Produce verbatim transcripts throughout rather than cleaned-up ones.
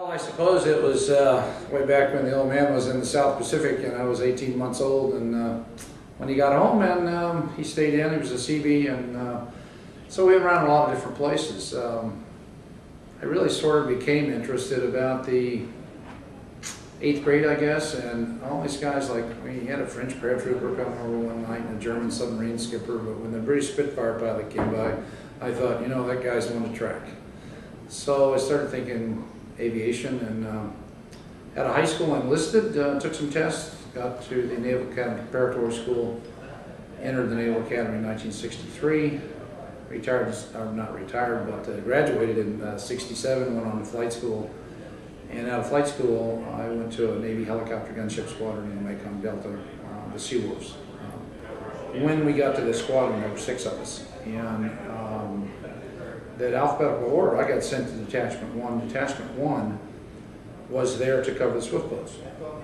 Well, I suppose it was uh, way back when the old man was in the South Pacific and I was eighteen months old, and uh, when he got home and um, he stayed in, he was a C B, and uh, so we went around a lot of different places. Um, I really sort of became interested about the eighth grade, I guess, and all these guys, like, I mean, he had a French paratrooper come over one night and a German submarine skipper, but when the British Spitfire pilot came by, I thought, you know, that guy's on the track. So I started thinking aviation, and um, out of high school enlisted, uh, took some tests, got to the Naval Academy Preparatory School, entered the Naval Academy in nineteen sixty-three, retired, or not retired, but uh, graduated in uh, sixty-seven, went on to flight school. And out of flight school, I went to a Navy helicopter gunship squadron in the Mekong Delta, uh, the Seawolves. Um, when we got to the squadron, there were six of us. And um, that alphabetical order, I got sent to Detachment one. Detachment one was there to cover the Swift Boats.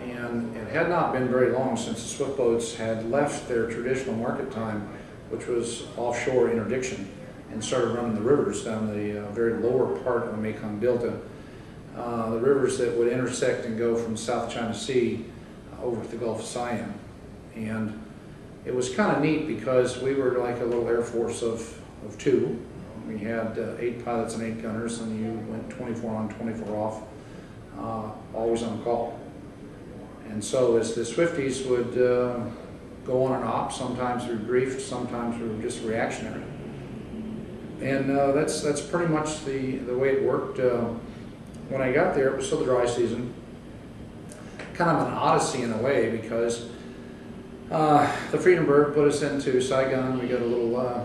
And it had not been very long since the Swift Boats had left their traditional market time, which was offshore interdiction, and started running the rivers down the uh, very lower part of the Mekong Delta. Uh, the rivers that would intersect and go from South China Sea uh, over to the Gulf of Siam. And it was kind of neat because we were like a little Air Force of, of two. We had uh, eight pilots and eight gunners, and you went twenty-four on, twenty-four off, uh, always on call. And so as the Swifties would uh, go on and op, sometimes we were briefed, sometimes we were just reactionary. And uh, that's, that's pretty much the, the way it worked. Uh, When I got there, it was still the dry season. Kind of an odyssey in a way, because uh, the Freedom Bird put us into Saigon. We got a little uh,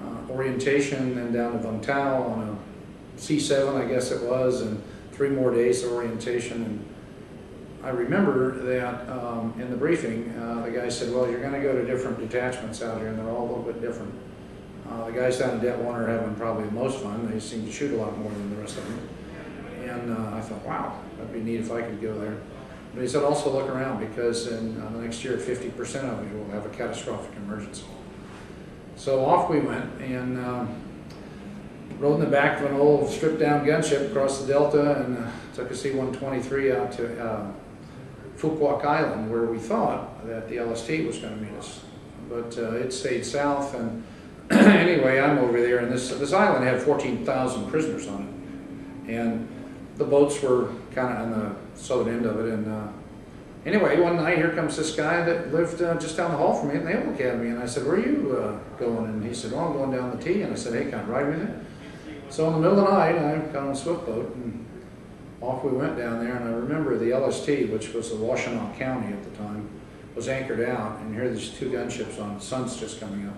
uh, orientation, then down to Vung Tau on a C seven, I guess it was, and three more days of orientation. And I remember that um, in the briefing, uh, the guy said, well, you're going to go to different detachments out here, and they're all a little bit different. Uh, the guys down in Det one are having probably the most fun. They seem to shoot a lot more than the rest of them. And uh, I thought, wow, that'd be neat if I could go there. But he said, also look around, because in uh, the next year, fifty percent of you will have a catastrophic emergency. So off we went, and uh, rode in the back of an old stripped-down gunship across the Delta, and uh, took a C one twenty-three out to uh, Fuquak Island, where we thought that the L S T was going to meet us. But uh, it stayed south, and anyway, I'm over there, and this, this island had fourteen thousand prisoners on it. And the boats were kind of on the southern end of it, and uh, anyway, one night here comes this guy that lived uh, just down the hall from me at the Naval Academy, and I said, where are you uh, going? And he said, well, I'm going down the T, and I said, hey, can I ride with you? So in the middle of the night, I got on a Swift boat, and off we went down there, and I remember the L S T, which was the Washtenaw County at the time, was anchored out, and here there's two gunships on, the sun's just coming up,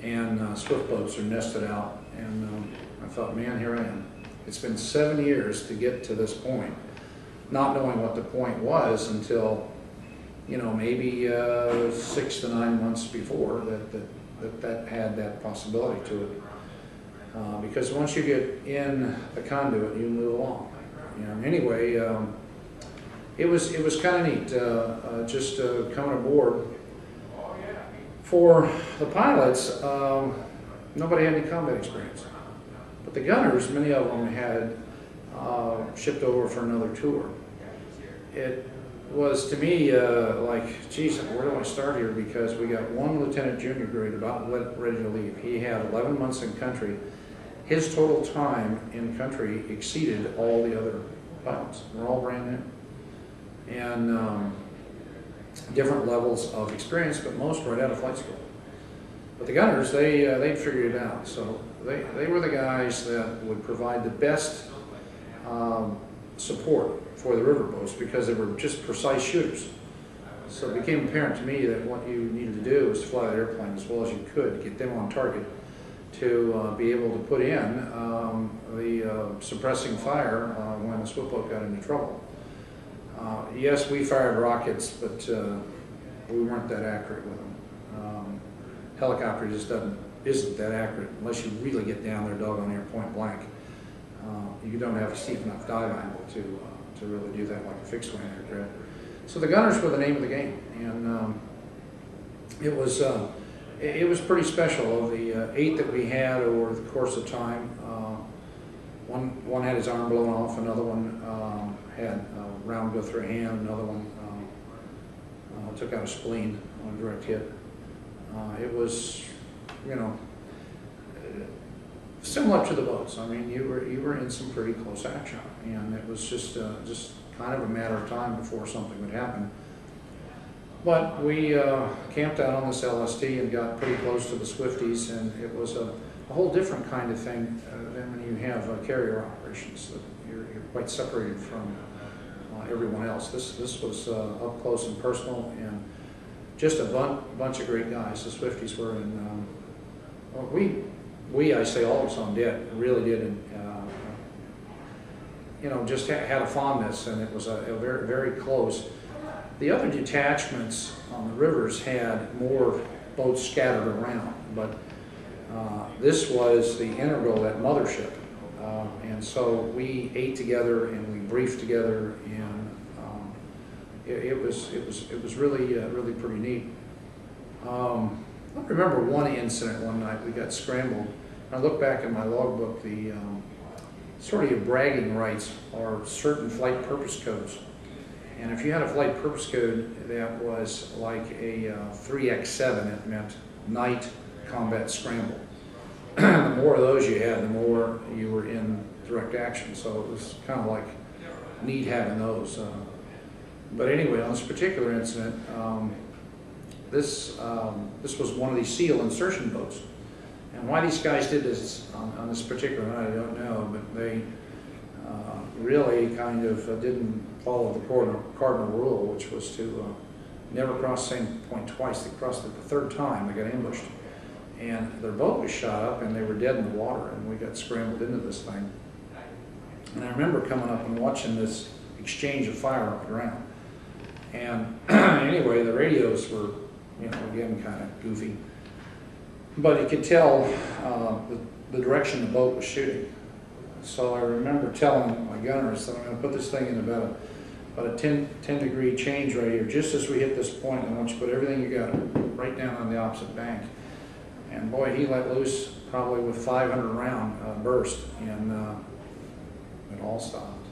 and uh, Swift boats are nested out, and um, I thought, man, here I am. It's been seven years to get to this point, not knowing what the point was until, you know, maybe uh, six to nine months before that that, that, that had that possibility to it. Uh, because once you get in the conduit, you move along. You know, anyway, um, it was it was kind of neat uh, uh, just uh, coming aboard. For the pilots, um, nobody had any combat experience. But the gunners, many of them had uh, shipped over for another tour. It was, to me, uh, like, geez, where do I start here? Because we got one lieutenant junior grade about ready to leave. He had eleven months in country. His total time in country exceeded all the other pilots. We're all brand new. And um, different levels of experience, but most right out of flight school. But the gunners, they uh, they figured it out. So they, they were the guys that would provide the best um, support for the riverboats, because they were just precise shooters. So it became apparent to me that what you needed to do was to fly the airplane as well as you could, get them on target to uh, be able to put in um, the uh, suppressing fire uh, when the Swift boat got into trouble. Uh, yes, we fired rockets, but uh, we weren't that accurate with them. Um, Helicopter just doesn't, isn't that accurate unless you really get down there, doggone near point blank. Uh, you don't have a steep enough dive angle to uh, to really do that like a fixed wing aircraft. So the gunners were the name of the game, and um, it was uh, it, it was pretty special. Of the uh, eight that we had over the course of time, uh, one, one had his arm blown off, another one um, had a round go through a hand, another one um, uh, took out a spleen on a direct hit. Uh, it was, you know, similar to the boats. I mean, you were you were in some pretty close action, and it was just uh, just kind of a matter of time before something would happen. But we uh, camped out on this L S T and got pretty close to the Swifties, and it was a, a whole different kind of thing uh, than when you have uh, carrier operations. You're, you're quite separated from uh, everyone else. This this was uh, up close and personal, and just a bun bunch of great guys. The Swifties were in. Um, well, we we I say all of us on deck really did, in, uh, you know, just ha had a fondness, and it was a, a very very close. The other detachments on the rivers had more boats scattered around, but uh, this was the integral, that mothership. Uh, and so we ate together and we briefed together, and um, it, it was it was it was really uh, really pretty neat. Um, I remember one incident one night we got scrambled. I look back in my logbook. The um, sort of your bragging rights are certain flight purpose codes. And if you had a flight purpose code that was like a uh, three X seven, it meant night combat scramble. The more of those you had, the more you were in direct action. So it was kind of like need having those. Uh, but anyway, on this particular incident, um, this um, this was one of these SEAL insertion boats. And why these guys did this on, on this particular night, I don't know, but they uh, really kind of uh, didn't follow the cardinal, cardinal rule, which was to uh, never cross the same point twice. They crossed it the third time, they got ambushed. And their boat was shot up and they were dead in the water, and we got scrambled into this thing. And I remember coming up and watching this exchange of fire up around. And anyway, the radios were, you know, again, kind of goofy. But you could tell uh, the, the direction the boat was shooting. So I remember telling my gunners that I'm going to put this thing in about a But a ten, ten degree change right here. Just as we hit this point, I want you to put everything you got right down on the opposite bank. And boy, he let loose probably with five hundred round uh, burst, and uh, it all stopped.